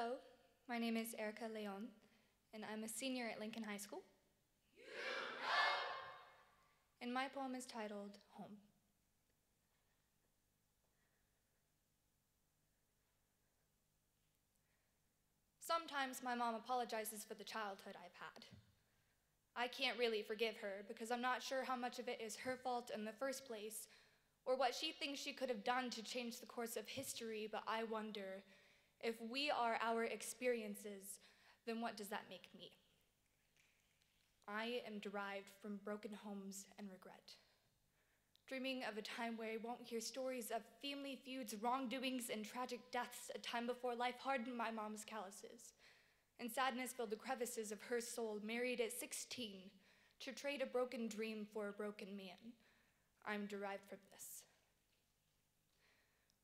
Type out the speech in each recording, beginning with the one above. Hello, my name is Erica Leon, and I'm a senior at Lincoln High School. You know. And my poem is titled, Home. Sometimes my mom apologizes for the childhood I've had. I can't really forgive her because I'm not sure how much of it is her fault in the first place, or what she thinks she could have done to change the course of history, but I wonder, if we are our experiences, then what does that make me? I am derived from broken homes and regret, dreaming of a time where I won't hear stories of family feuds, wrongdoings, and tragic deaths, a time before life hardened my mom's calluses, and sadness filled the crevices of her soul, married at 16 to trade a broken dream for a broken man. I'm derived from this.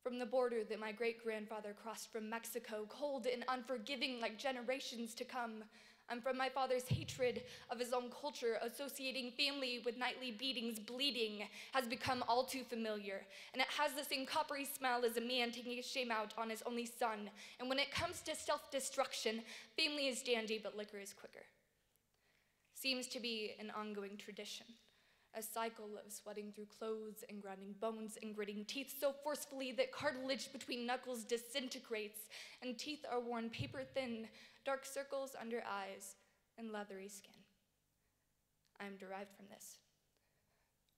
From the border that my great-grandfather crossed from Mexico, cold and unforgiving like generations to come, and from my father's hatred of his own culture, associating family with nightly beatings, bleeding has become all too familiar, and it has the same coppery smell as a man taking his shame out on his only son, and when it comes to self-destruction, family is dandy, but liquor is quicker. Seems to be an ongoing tradition. A cycle of sweating through clothes and grinding bones and gritting teeth so forcefully that cartilage between knuckles disintegrates and teeth are worn paper thin, dark circles under eyes and leathery skin. I am derived from this,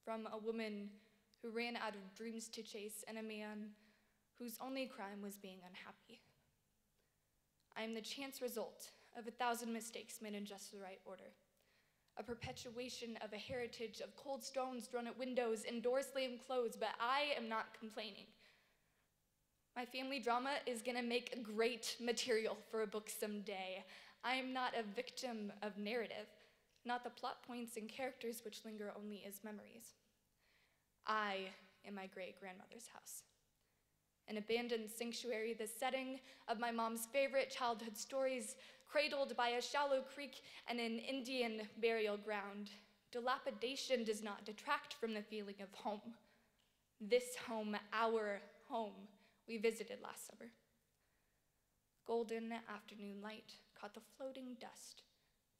from a woman who ran out of dreams to chase and a man whose only crime was being unhappy. I am the chance result of 1,000 mistakes made in just the right order. A perpetuation of a heritage of cold stones thrown at windows and doors slammed closed, but I am not complaining. My family drama is gonna make great material for a book someday. I am not a victim of narrative, not the plot points and characters which linger only as memories. I am my great-grandmother's house, an abandoned sanctuary, the setting of my mom's favorite childhood stories, cradled by a shallow creek and an Indian burial ground. Dilapidation does not detract from the feeling of home. This home, our home, we visited last summer. Golden afternoon light caught the floating dust,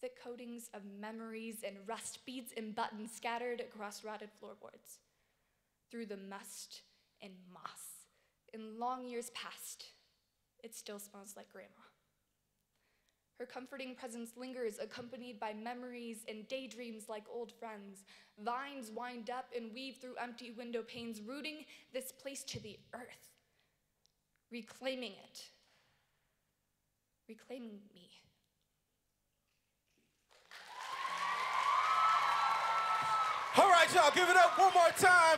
thick coatings of memories and rust beads and buttons scattered across rotted floorboards. Through the must and moss, in long years past, it still smells like grandma. Her comforting presence lingers, accompanied by memories and daydreams like old friends. Vines wind up and weave through empty window panes, rooting this place to the earth, reclaiming it, reclaiming me. All right, y'all, give it up one more time.